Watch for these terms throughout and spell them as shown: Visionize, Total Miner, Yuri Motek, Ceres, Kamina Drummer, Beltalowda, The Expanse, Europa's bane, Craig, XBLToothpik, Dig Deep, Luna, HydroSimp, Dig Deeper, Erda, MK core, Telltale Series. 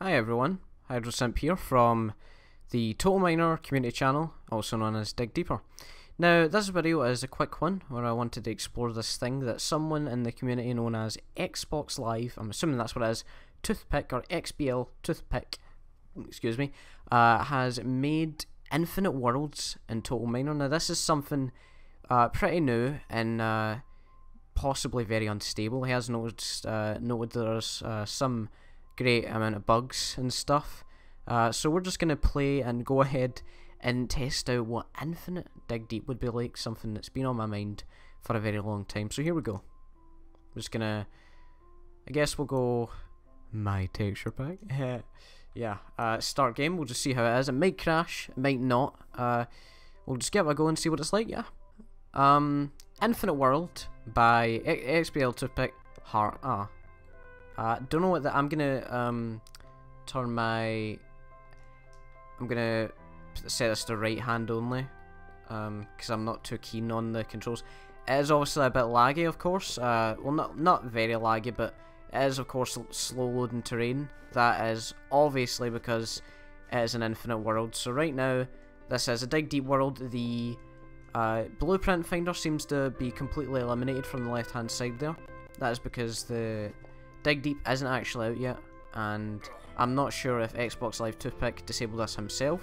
Hi everyone, HydroSimp here from the Total Miner community channel, also known as Dig Deeper. Now this video is a quick one where I wanted to explore this thing that someone in the community known as Xbox Live, I'm assuming that's what it is, Toothpik or XBLToothpik, excuse me, has made infinite worlds in Total Miner. Now this is something pretty new and possibly very unstable. He has noted there's some great amount of bugs and stuff, so we're just going to play and go ahead and test out what infinite Dig Deep would be like, something that's been on my mind for a very long time. So here we go. I'm just gonna, I guess we'll go my texture pack. Yeah, start game, we'll just see how it is. It might crash, it might not. We'll just give it a go and see what it's like. Yeah, Infinite World by XBLToothpik. Don't know what that. I'm gonna turn my. I'm gonna set this to right hand only, because I'm not too keen on the controls. It is obviously a bit laggy, of course. Well, not very laggy, but it is of course slow loading terrain. That is obviously because it is an infinite world. So right now, this is a Dig Deep world. The blueprint finder seems to be completely eliminated from the left hand side there. That is because the Dig Deep isn't actually out yet, and I'm not sure if Xbox Live Toothpik disabled this himself,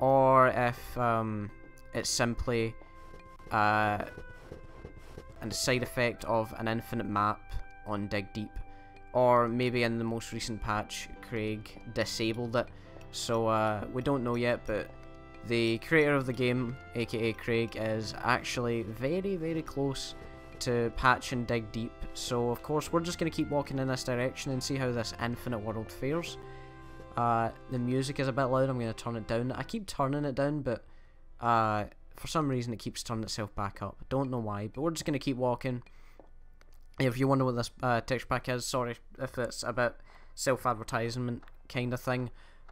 or if it's simply a side effect of an infinite map on Dig Deep, or maybe in the most recent patch Craig disabled it. So we don't know yet, but the creator of the game, aka Craig, is actually very, very close to patch and Dig Deep. So of course we're just going to keep walking in this direction and see how this infinite world fares. The music is a bit loud, I'm going to turn it down. I keep turning it down, but for some reason it keeps turning itself back up. Don't know why, but we're just going to keep walking. If you wonder what this texture pack is, sorry if it's a bit self-advertisement kind of thing,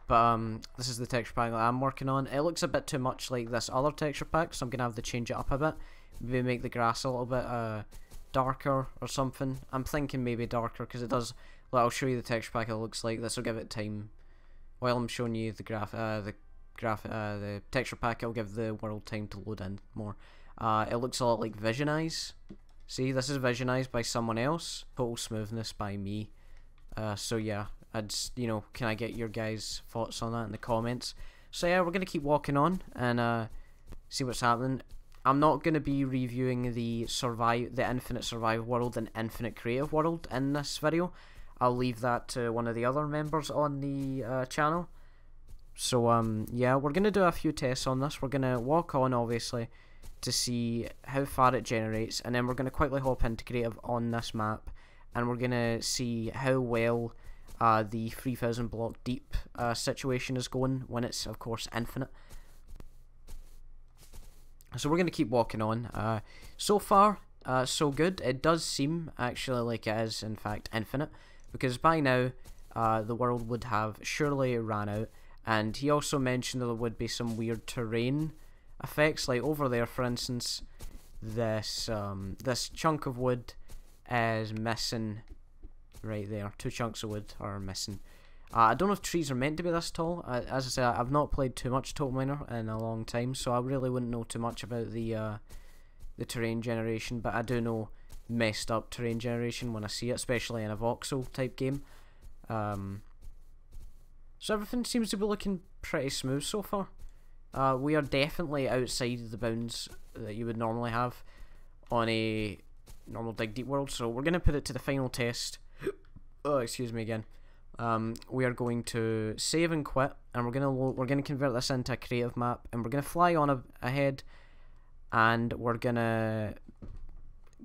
but this is the texture pack that I'm working on. It looks a bit too much like this other texture pack, so I'm going to have to change it up a bit. Maybe make the grass a little bit darker or something. I'm thinking maybe darker, because it does. Well, I'll show you the texture pack it looks like. This will give it time. While I'm showing you the texture pack, it'll give the world time to load in more. It looks a lot like Visionize. See, this is Visionize by someone else. Total smoothness by me. So yeah, you know, can I get your guys' thoughts on that in the comments? So yeah, we're gonna keep walking on and see what's happening. I'm not going to be reviewing the Infinite Survive World and Infinite Creative World in this video. I'll leave that to one of the other members on the channel. So yeah, we're going to do a few tests on this. We're going to walk on, obviously, to see how far it generates, and then we're going to quickly hop into Creative on this map, and we're going to see how well the 3000 block deep situation is going when it's, of course, infinite. So we're going to keep walking on. So far, so good. It does seem actually like it is, in fact, infinite, because by now the world would have surely ran out. And he also mentioned there would be some weird terrain effects, like over there, for instance. This this chunk of wood is missing right there. Two chunks of wood are missing. I don't know if trees are meant to be this tall. As I said, I've not played too much Total Miner in a long time, so I really wouldn't know too much about the terrain generation, but I do know messed up terrain generation when I see it, especially in a voxel type game. So everything seems to be looking pretty smooth so far. We are definitely outside the bounds that you would normally have on a normal Dig Deep world, so we're going to put it to the final test. Oh, excuse me again. We are going to save and quit, and we're gonna convert this into a creative map, and we're gonna fly on ahead, and we're gonna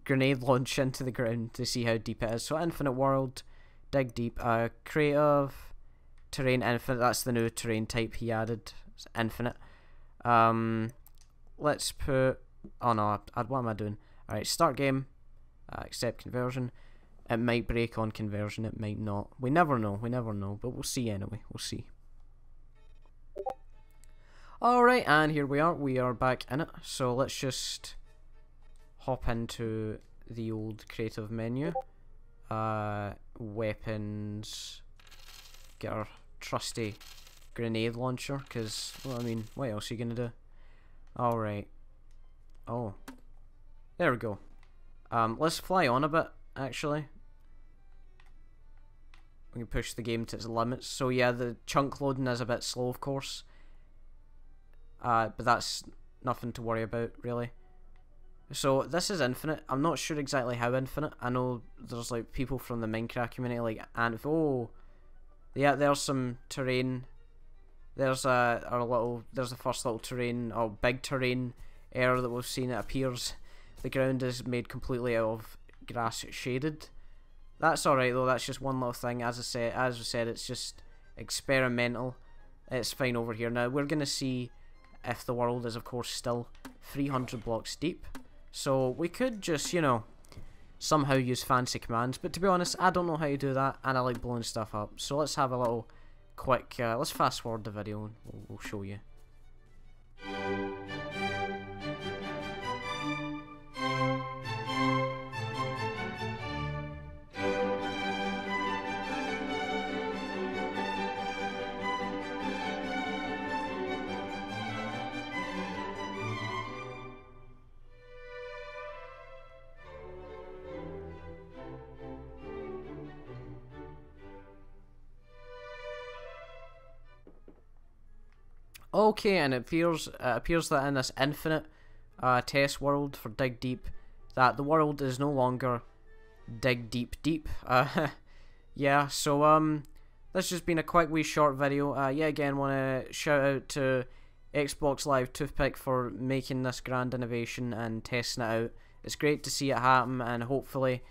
grenade launch into the ground to see how deep it is. So infinite world, Dig Deep, creative, terrain infinite. That's the new terrain type he added. It's infinite. Let's put. Oh no! What am I doing? All right, start game. Accept conversion. It might break on conversion, it might not. We never know, but we'll see anyway, we'll see. Alright, and here we are back in it. So let's just hop into the old creative menu. Weapons, get our trusty grenade launcher, because, well, I mean, what else are you gonna do? Alright. Oh. There we go. Let's fly on a bit, actually. We can push the game to its limits. So yeah, the chunk loading is a bit slow, of course. But that's nothing to worry about, really. So this is infinite. I'm not sure exactly how infinite. I know there's like people from the Minecraft community like, and oh, yeah, there's some terrain. There's there's the first little terrain or big terrain error that we've seen. It appears the ground is made completely out of grass shaded. That's alright though, that's just one little thing. As I said, it's just experimental. It's fine over here. Now we're gonna see if the world is of course still 300 blocks deep. So we could just, you know, somehow use fancy commands, but to be honest, I don't know how you do that, and I like blowing stuff up. So let's have a little quick, let's fast forward the video, and we'll show you. Okay, and it appears that in this infinite test world for Dig Deep, that the world is no longer Dig Deep Deep. Yeah, so that's just been a quick wee short video. Yeah, again, want to shout out to Xbox Live Toothpik for making this grand innovation and testing it out. It's great to see it happen, and hopefully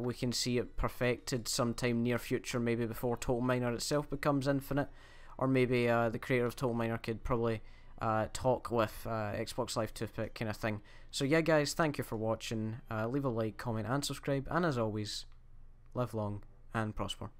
we can see it perfected sometime near future, maybe before Total Miner itself becomes infinite. Or maybe the creator of Total Miner could probably talk with Xbox Live Toothpik kind of thing. So yeah guys, thank you for watching. Leave a like, comment and subscribe. And as always, live long and prosper.